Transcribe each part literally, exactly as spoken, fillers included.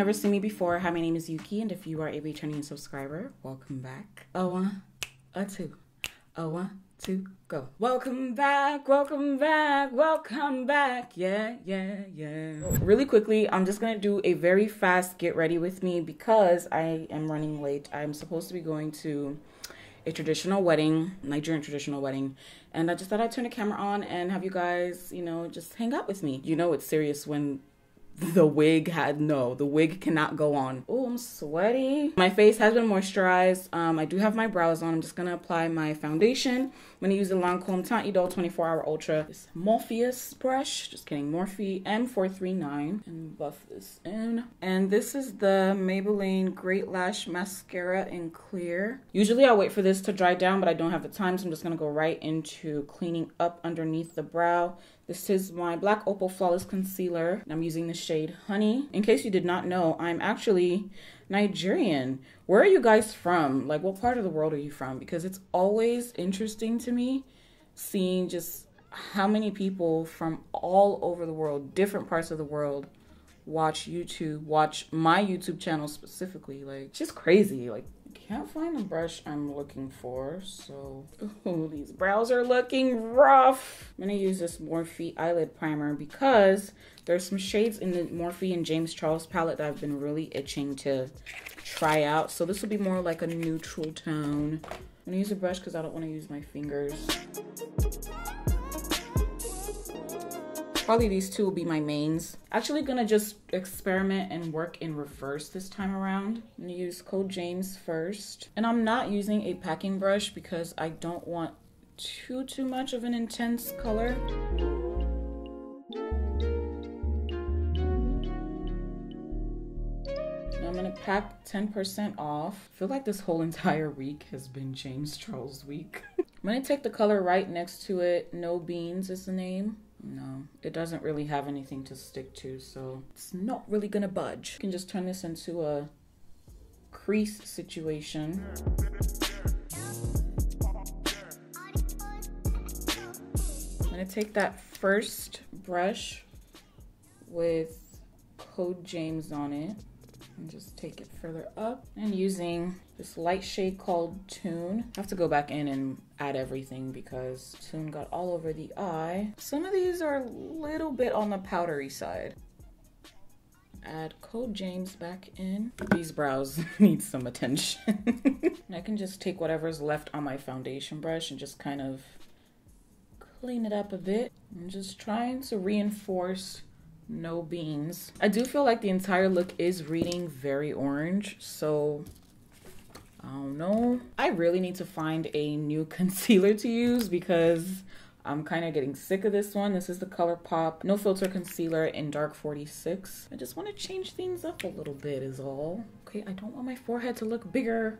never seen me before, hi, my name is Yuki, and if you are a returning subscriber, welcome back. A one, a two, a one, two, go. Welcome back, welcome back, welcome back, yeah, yeah, yeah. Really quickly, I'm just gonna do a very fast get ready with me because I am running late. I'm supposed to be going to a traditional wedding, Nigerian traditional wedding, and I just thought I'd turn the camera on and have you guys, you know, just hang out with me. You know it's serious when the wig had no the wig cannot go on. Oh, I'm sweaty. My face has been moisturized. um I do have my brows on. I'm just gonna apply my foundation. I'm gonna use the Lancome Teint Idole twenty-four hour ultra, this Morpheus brush, just kidding, Morphe M four three nine, and buff this in. And this is the Maybelline Great Lash mascara in clear. Usually I wait for this to dry down, but I don't have the time, so I'm just gonna go right into cleaning up underneath the brow. This is my Black Opal Flawless Concealer, and I'm using the shade Honey. In case you did not know, I'm actually Nigerian. Where are you guys from? Like, what part of the world are you from? Because it's always interesting to me seeing just how many people from all over the world, different parts of the world, watch YouTube, watch my YouTube channel specifically. Like, it's just crazy. Like, can't find the brush I'm looking for, so... Ooh, these brows are looking rough. I'm gonna use this Morphe eyelid primer because there's some shades in the Morphe and James Charles palette that I've been really itching to try out. So this will be more like a neutral tone. I'm gonna use a brush because I don't want to use my fingers. Probably these two will be my mains. Actually gonna just experiment and work in reverse this time around. I'm gonna use Code James first. And I'm not using a packing brush because I don't want too, too much of an intense color. Now I'm gonna pack ten percent off. I feel like this whole entire week has been James Charles week. I'm gonna take the color right next to it. No Beans is the name. No, it doesn't really have anything to stick to, so it's not really gonna budge. You can just turn this into a crease situation. I'm gonna take that first brush with Code James on it and just take it further up. And using this light shade called Tune. I have to go back in and add everything because Tune got all over the eye. Some of these are a little bit on the powdery side. Add Code James back in. These brows need some attention. And I can just take whatever's left on my foundation brush and just kind of clean it up a bit. I'm just trying to reinforce No Beans. I do feel like the entire look is reading very orange, so I don't know. I really need to find a new concealer to use because I'm kind of getting sick of this one. This is the ColourPop No Filter Concealer in Dark forty-six. I just want to change things up a little bit is all. Okay, I don't want my forehead to look bigger.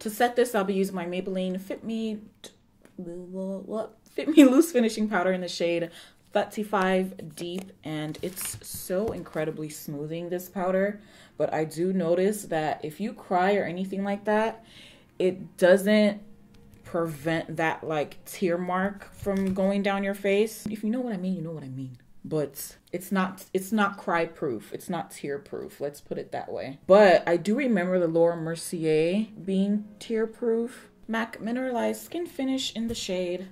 To set this, I'll be using my Maybelline Fit Me, what? Fit Me Loose Finishing Powder in the shade thirty-five Deep, and it's so incredibly smoothing, this powder. But I do notice that if you cry or anything like that, it doesn't prevent that like tear mark from going down your face. If you know what I mean, you know what I mean. But it's not it's not cry proof, it's not tear proof, let's put it that way. But I do remember the Laura Mercier being tear proof. MAC Mineralized Skin Finish in the shade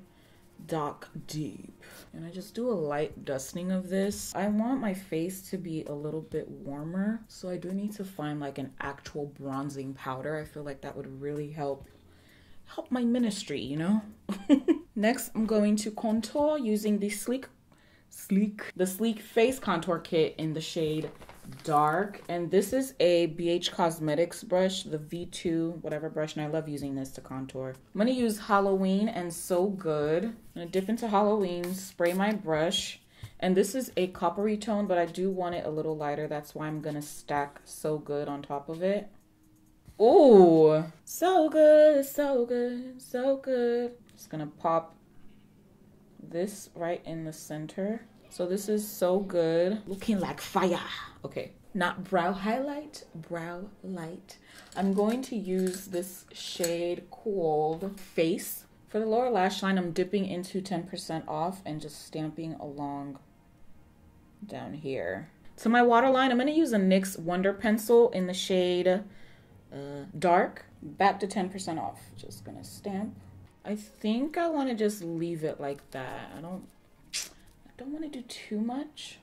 Doc Deep. And I just do a light dusting of this. I want my face to be a little bit warmer, so I do need to find like an actual bronzing powder. I feel like that would really help help my ministry, you know. Next, I'm going to contour using the Sleek Sleek the Sleek Face Contour Kit in the shade Dark, and this is a B H Cosmetics brush, the V two whatever brush, and I love using this to contour. I'm gonna use Halloween and So Good. I'm gonna dip into Halloween, spray my brush, and this is a coppery tone, but I do want it a little lighter. That's why I'm gonna stack So Good on top of it. Ooh, so good, so good, so good. Just gonna pop this right in the center. So this is So Good. Looking like fire. Okay, not brow highlight, brow light. I'm going to use this shade called Face. For the lower lash line, I'm dipping into ten percent off and just stamping along down here. To my waterline, I'm going to use a NYX Wonder Pencil in the shade uh, Dark. Back to ten percent off. Just going to stamp. I think I want to just leave it like that. I don't, I don't want to do too much.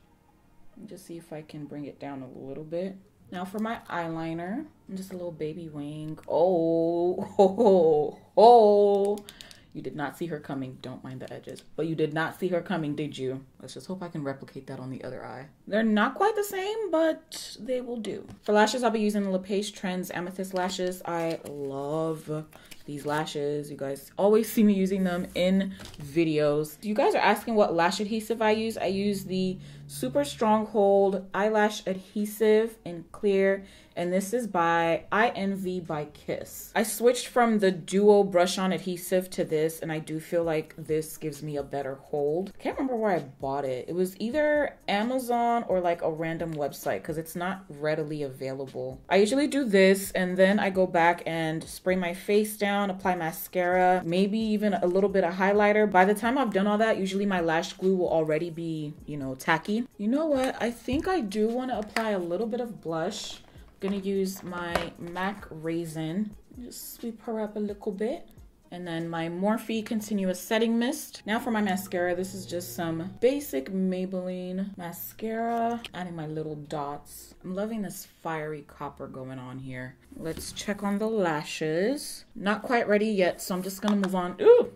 Let me just see if I can bring it down a little bit. Now for my eyeliner, I'm just a little baby wing. Oh, oh, oh. You did not see her coming. Don't mind the edges. But you did not see her coming, did you? Let's just hope I can replicate that on the other eye. They're not quite the same, but they will do. For lashes, I'll be using the LePage Trends Amethyst Lashes. I love these lashes. You guys always see me using them in videos. You guys are asking what lash adhesive I use. I use the Super Stronghold Eyelash Adhesive in Clear. And this is by I N V by Kiss. I switched from the Duo brush-on adhesive to this, and I do feel like this gives me a better hold. I can't remember where I bought it. It was either Amazon or like a random website because it's not readily available. I usually do this, and then I go back and spray my face down, apply mascara, maybe even a little bit of highlighter. By the time I've done all that, usually my lash glue will already be, you know, tacky. You know what? I think I do want to apply a little bit of blush. Gonna use my MAC Raisin, just sweep her up a little bit, and then my Morphe Continuous Setting Mist. Now for my mascara, this is just some basic Maybelline mascara, adding my little dots. I'm loving this fiery copper going on here. Let's check on the lashes. Not quite ready yet, so I'm just gonna move on, ooh,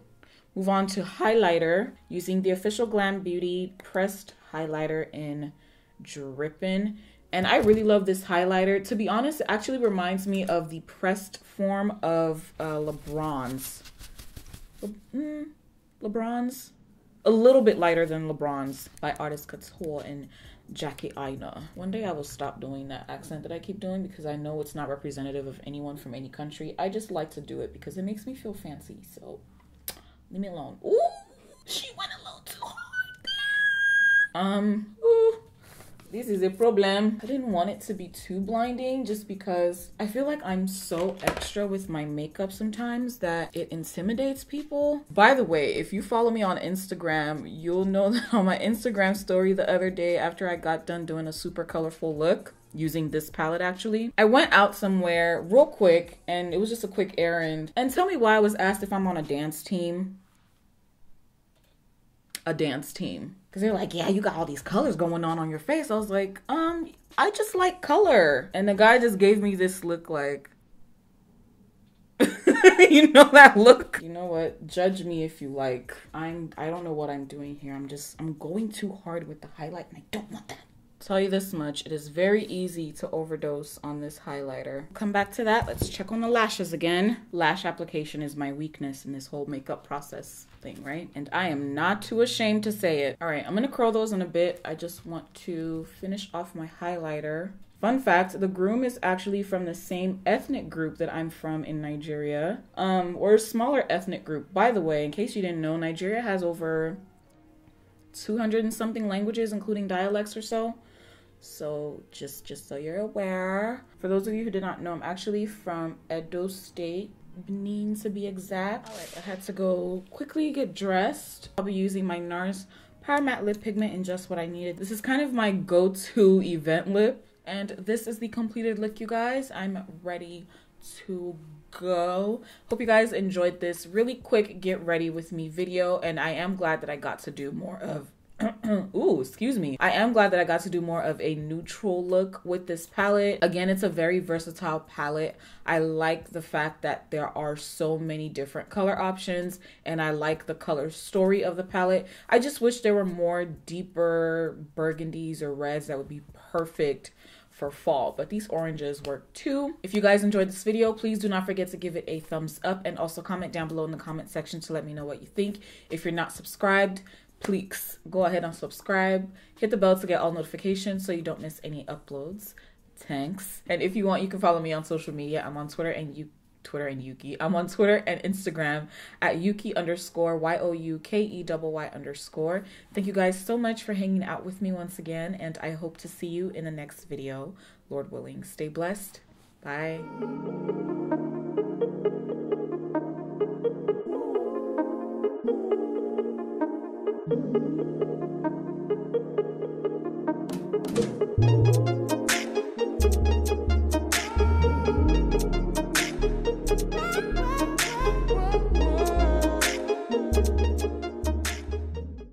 move on to highlighter using the Official Glam Beauty Pressed Highlighter in Drippin'. And I really love this highlighter. To be honest, it actually reminds me of the pressed form of uh, LeBron's. Le mm, LeBron's? A little bit lighter than LeBron's by Artist Couture and Jackie Aina. One day I will stop doing that accent that I keep doing because I know it's not representative of anyone from any country. I just like to do it because it makes me feel fancy. So leave me alone. Ooh, she went a little too hard there. Um, ooh. This is a problem. I didn't want it to be too blinding just because I feel like I'm so extra with my makeup sometimes that it intimidates people. By the way, if you follow me on Instagram, you'll know that on my Instagram story the other day after I got done doing a super colorful look, using this palette actually, I went out somewhere real quick and it was just a quick errand. And tell me why I was asked if I'm on a dance team. A dance team. Because they're like, yeah, you got all these colors going on on your face. I was like, um, I just like color. And the guy just gave me this look like, you know that look? You know what? Judge me if you like. I'm, I don't know what I'm doing here. I'm just, I'm going too hard with the highlight and I don't want that. Tell you this much, it is very easy to overdose on this highlighter. Come back to that. Let's check on the lashes again. Lash application is my weakness in this whole makeup process thing, right? And I am not too ashamed to say it. All right, I'm gonna curl those in a bit. I just want to finish off my highlighter. Fun fact, the groom is actually from the same ethnic group that I'm from in Nigeria, um, or a smaller ethnic group. By the way, in case you didn't know, Nigeria has over two hundred and something languages, including dialects or so. So just just so you're aware. For those of you who did not know, I'm actually from Edo State, Benin to be exact. All right, I had to go quickly get dressed. I'll be using my Nars Power Matte Lip Pigment in Just What I Needed. This is kind of my go-to event lip. And this is the completed look, you guys. I'm ready to go. Hope you guys enjoyed this really quick get ready with me video. And I am glad that I got to do more of ooh, excuse me. I am glad that I got to do more of a neutral look with this palette. Again, it's a very versatile palette. I like the fact that there are so many different color options and I like the color story of the palette. I just wish there were more deeper burgundies or reds that would be perfect for fall, but these oranges work too. If you guys enjoyed this video, please do not forget to give it a thumbs up and also comment down below in the comment section to let me know what you think. If you're not subscribed, please go ahead and subscribe. Hit the bell to get all notifications so you don't miss any uploads. Thanks. And if you want, you can follow me on social media. I'm on Twitter and you Twitter and Yuki. I'm on Twitter and Instagram at Yuki underscore Y O U K E Y Y underscore. Thank you guys so much for hanging out with me once again, and I hope to see you in the next video. Lord willing, stay blessed. Bye. Thank you.